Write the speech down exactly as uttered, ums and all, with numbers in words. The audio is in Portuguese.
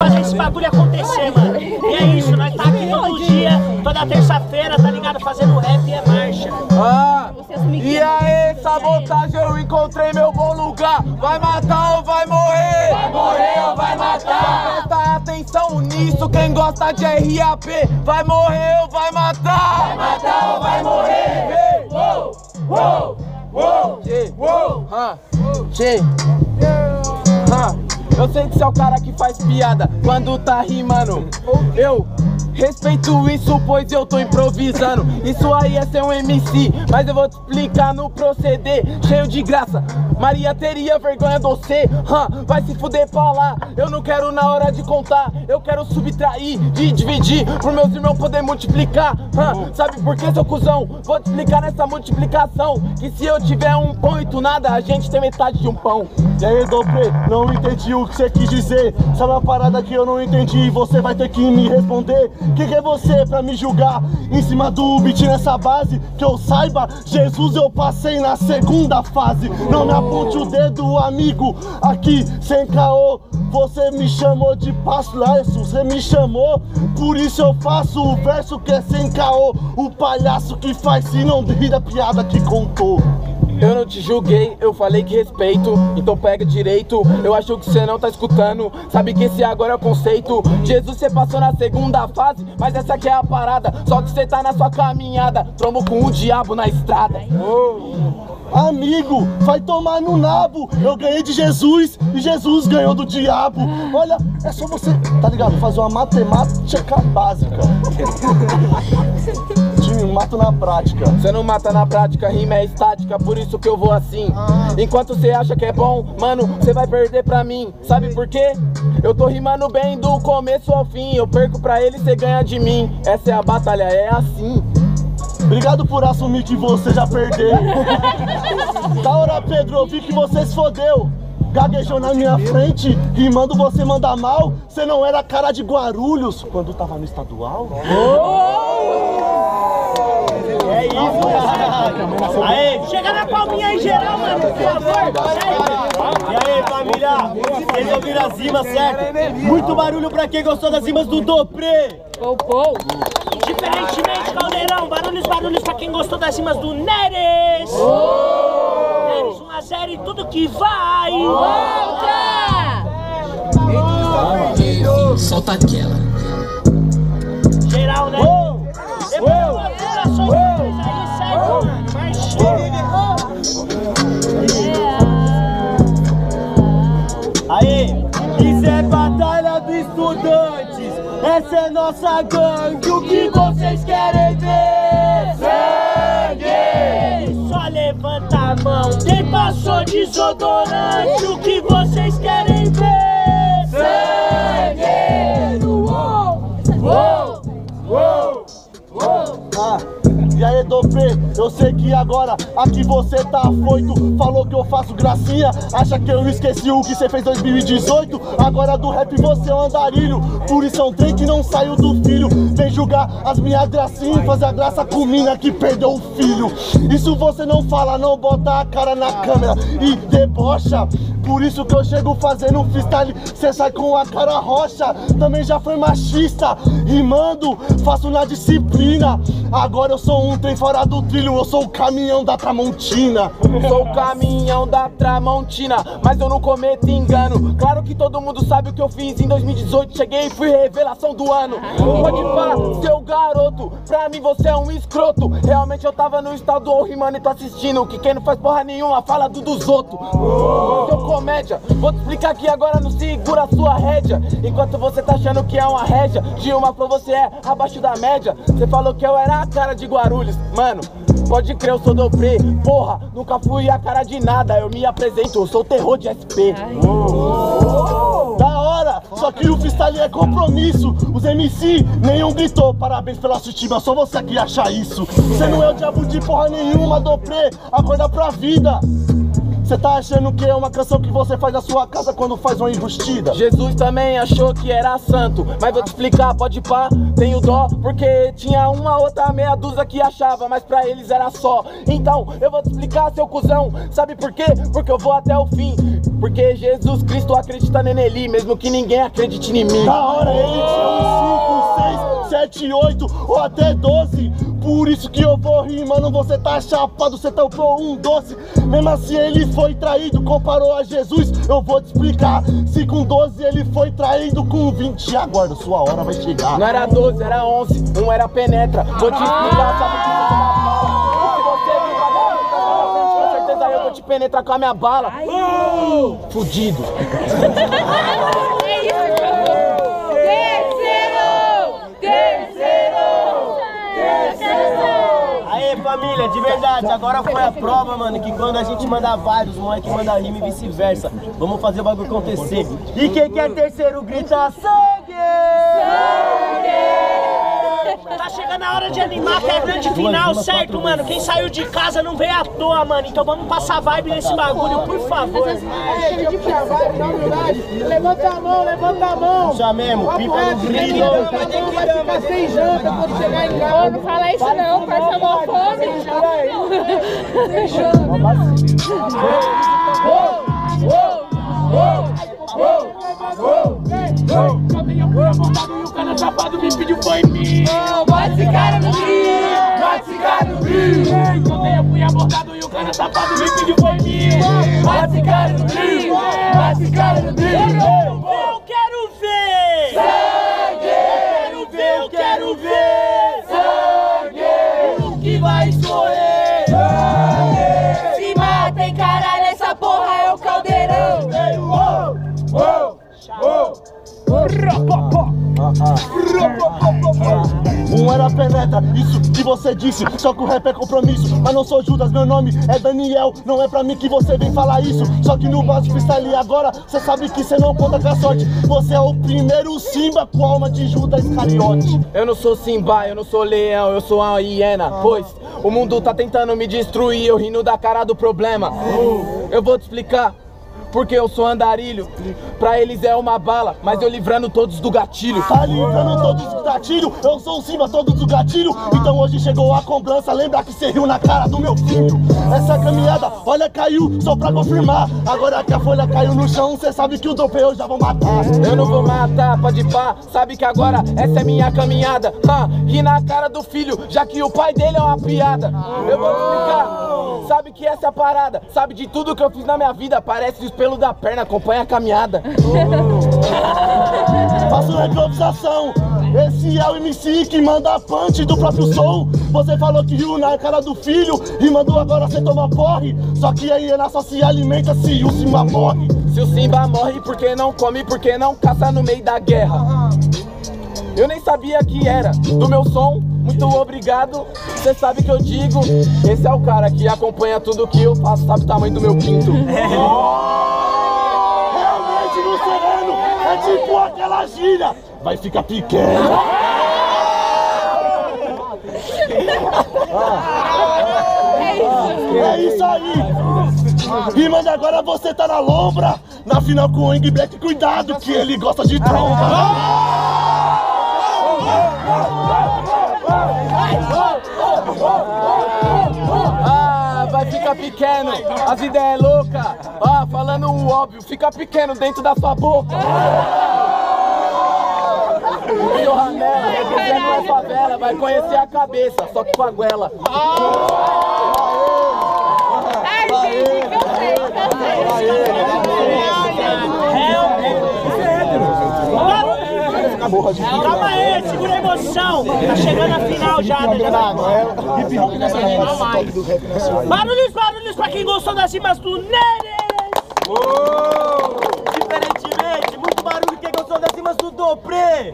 Fazer esse bagulho acontecer, mano. E é isso, nós tá aqui todo dia, toda terça-feira, tá ligado? Fazendo rap e é marcha. Ah, e aí, sabotagem, eu encontrei meu bom lugar. Vai matar ou vai morrer? Vai morrer ou vai matar? Presta atenção nisso, quem gosta de R A P. Vai morrer ou vai matar? Vai matar ou vai morrer? Uou, uou, uou, uou, ah, ah. Eu sei que você é o cara que faz piada quando tá rimando. Eu respeito isso, pois eu tô improvisando. Isso aí é ser um M C, mas eu vou te explicar no proceder. Cheio de graça, Maria teria vergonha de você. huh, Vai se fuder pra lá, eu não quero na hora de contar. Eu quero subtrair, de dividir, pro meus irmãos poder multiplicar. huh, Sabe por que, seu cuzão? Vou te explicar nessa multiplicação, que se eu tiver um pão e tu nada, a gente tem metade de um pão. E aí, Doprê, não entendi o que você quis dizer. Sabe uma parada que eu não entendi e você vai ter que me responder? Que que é você pra me julgar em cima do beat nessa base? Que eu saiba, Jesus, eu passei na segunda fase. Não me aponte o dedo, amigo, aqui sem caô. Você me chamou de passo laço, você me chamou, por isso eu faço o verso que é sem caô. O palhaço que faz se não rir da piada que contou. Eu não te julguei, eu falei que respeito, então pega direito. Eu acho que você não tá escutando, sabe que esse agora é o conceito. Jesus, você passou na segunda fase, mas essa aqui é a parada. Só que você tá na sua caminhada, trombo com o diabo na estrada. oh. Amigo, vai tomar no nabo. Eu ganhei de Jesus e Jesus ganhou do diabo. Olha, é só você, tá ligado? Fazer uma matemática básica. Mato na prática. Você não mata na prática, rima é estática, por isso que eu vou assim. ah. Enquanto você acha que é bom, mano, você vai perder pra mim. Sabe por quê? Eu tô rimando bem do começo ao fim. Eu perco pra ele, você ganha de mim. Essa é a batalha, é assim. Obrigado por assumir que você já perdeu. Da hora, Pedro, eu vi que você se fodeu. Gaguejou na minha frente, rimando você manda mal. Você não era cara de Guarulhos quando tava no estadual? oh! É isso, cara. Aê, chega na palminha aí, geral, mano, por favor. E aí, família? Vocês ouviram as rimas, certo? Muito barulho pra quem gostou das rimas do Doprê. Pou, pou. Diferentemente, Caldeirão, barulhos, barulhos pra quem gostou das rimas do Neres. Neres um a zero e tudo que vai. Volta! Solta aquela. Geral, né? Aê, isso é batalha dos estudantes, essa é nossa gangue, o que vocês querem ver? Sangue! Só levanta a mão, quem passou desodorante, o que vocês querem ver? Sangue! Uou, uou, uou, uou. Ah. E aí, Doprê, eu sei que agora aqui você tá afoito. Falou que eu faço gracinha, acha que eu esqueci o que você fez em dois mil e dezoito? Agora do rap você é um andarilho, por isso é um trem que não saiu do filho. Vem julgar as minhas gracinhas, fazer a graça com mina que perdeu o filho. Isso você não fala, não bota a cara na câmera e debocha. Por isso que eu chego fazendo freestyle, cê sai com a cara roxa. Também já foi machista, rimando, faço na disciplina. Agora eu sou um Um trem fora do trilho, eu sou o caminhão da Tramontina. Sou o caminhão da Tramontina, mas eu não cometo engano. Claro que todo mundo sabe o que eu fiz em dois mil e dezoito. Cheguei e fui revelação do ano. Pode falar, seu garoto, pra mim você é um escroto. Realmente eu tava no estadual rimando e tô assistindo, que quem não faz porra nenhuma fala do dos outros. Seu comédia, vou te explicar que agora não segura a sua rédea. Enquanto você tá achando que é uma rédea, de uma pra você é abaixo da média. Você falou que eu era a cara de Guarulhos. Mano, pode crer, eu sou Doprê. Porra, nunca fui a cara de nada. Eu me apresento, eu sou o terror de S P. oh. Oh. Da hora, só que o freestyle é compromisso. Os M C, nenhum gritou parabéns pela sua estima, só você que acha isso. Você não é o diabo de porra nenhuma, Doprê. Acorda pra vida. Você tá achando que é uma canção que você faz na sua casa quando faz uma enrustida? Jesus também achou que era santo, mas vou te explicar, pode pá, tenho dó, porque tinha uma outra meia dúzia que achava, mas pra eles era só. Então eu vou te explicar, seu cuzão, sabe por quê? Porque eu vou até o fim, porque Jesus Cristo acredita na N L E, mesmo que ninguém acredite em mim. Na hora ele tinha uns cinco, seis, sete, oito ou até doze. Por isso que eu vou rir, mano, você tá chapado, você tampou um doce. Mesmo assim ele foi traído, comparou a Jesus, eu vou te explicar. Se com doze ele foi traído, com vinte, aguarda, sua hora vai chegar. Não era doze, era onze, um era penetra. Vou te explicar, sabe o que você tá falando? Com certeza eu vou te penetrar com a minha bala. Fudido. Família, de verdade, agora foi a prova, mano, que quando a gente manda vários, os moleque manda rima e vice-versa. Vamos fazer o bagulho acontecer. E quem quer terceiro grita sangue! Sangue! Tá chegando a hora de animar, que é a grande final, certo, mano? Quem saiu de casa não veio à toa, mano. Então vamos passar vibe nesse bagulho, por favor. É, cheiro de vibe, na verdade. Levanta a mão, levanta a mão. Já mesmo, pipa no grilo. Vai ficar sem janta quando chegar em casa. Não fala isso não, parça mofo. Me pediu foi mim. Bota esse cara no rio, bota esse cara no rio. Contei, eu fui abordado e o cara safado me pediu foi mim. Bota esse cara no rio, bota esse cara no rio. Eu quero ver sangue, eu quero ver, eu quero ver sangue. O que vai correr? Sangue. Se matem, caralho, essa porra é o caldeirão. Oh, oh, oh, oh. Um era penetra, isso que você disse. Só que o rap é compromisso, mas não sou Judas, meu nome é Daniel. Não é pra mim que você vem falar isso. Só que no vaso freestyle agora, cê sabe que cê não conta com a sorte. Você é o primeiro Simba com alma de Judas Iscariote. Eu não sou Simba, eu não sou leão, eu sou a hiena. Pois o mundo tá tentando me destruir, eu rindo da cara do problema. Eu vou te explicar porque eu sou andarilho, pra eles é uma bala, mas eu livrando todos do gatilho. Tá livrando todos do gatilho, eu sou o Simba, todos do gatilho. Então hoje chegou a cobrança, lembra que você riu na cara do meu filho. Essa caminhada, olha, caiu, só pra confirmar. Agora que a folha caiu no chão, cê sabe que o Doprê eu já vou matar. Eu não vou matar, pode pá, sabe que agora essa é minha caminhada. Ah, ri na cara do filho, já que o pai dele é uma piada. Eu vou explicar. Sabe que essa é a parada, sabe de tudo que eu fiz na minha vida. Parece os pelos da perna, acompanha a caminhada. Faço na improvisação. Esse é o M C que manda a punch do próprio som. Você falou que riu na cara do filho e mandou agora você tomar porre. Só que a hiena só se alimenta se o Simba morre. Se o Simba morre, porque não come, porque não caça no meio da guerra. Eu nem sabia que era do meu som, muito obrigado, cê sabe que eu digo. Esse é o cara que acompanha tudo que eu faço, sabe o tamanho do meu pinto. Oh, realmente no sereno, é tipo aquela gíria, vai ficar pequeno. É isso aí. E mas agora você tá na lombra, na final com o Eng Black, cuidado que ele gosta de tromba. Ah, vai ficar pequeno, as ideias é louca. Ah, falando o óbvio, fica pequeno dentro da sua boca. Meu ramela, representa uma favela, vai conhecer a cabeça, só que com a goela. Ai, gente, meu Deus. Calma aí, segura a emoção. Tá chegando a final já, né? Barulhos, barulhos pra quem gostou das rimas do NERES. Diferentemente, muito barulho quem gostou das rimas do Doprê.